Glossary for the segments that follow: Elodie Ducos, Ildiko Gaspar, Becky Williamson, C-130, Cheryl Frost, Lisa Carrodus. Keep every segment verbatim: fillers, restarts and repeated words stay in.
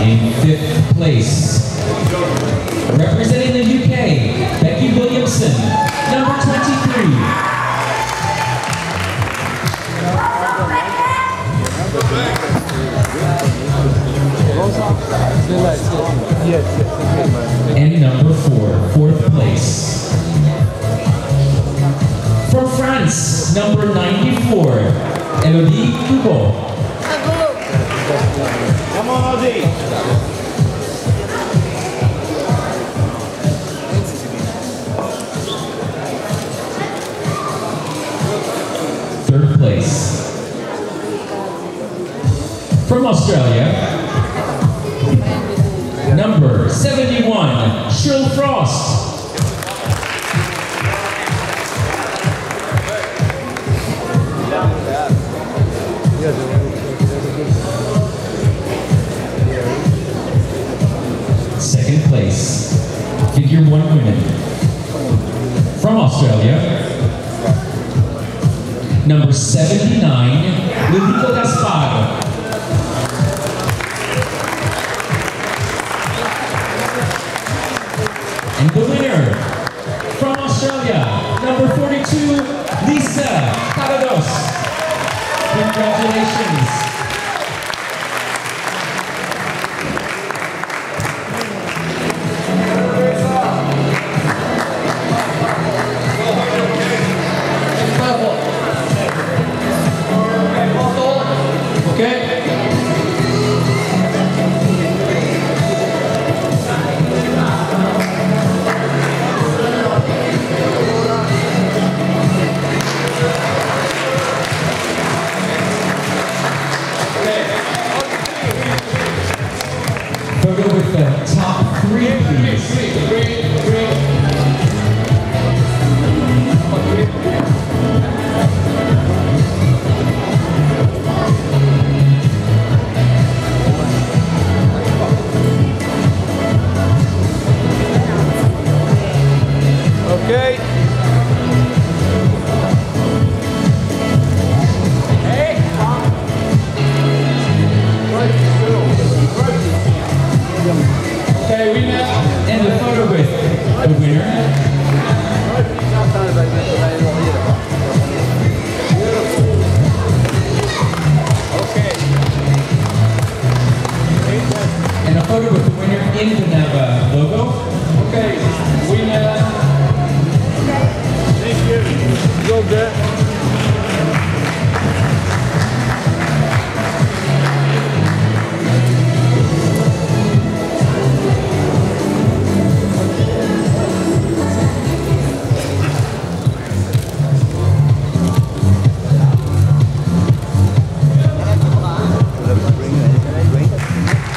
In fifth place, representing the U K, Becky Williamson, number twenty-three. And number four, fourth place. For France, number ninety-four, Elodie Ducos. Come on, Elodie. Third place. From Australia, number seventy-one, Cheryl Frost. Figure one women from Australia, number seventy-nine, Ildiko Gaspar. And the winner from Australia, number forty-two, Lisa Carrodus. Congratulations.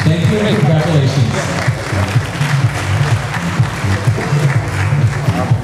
Thank you and congratulations.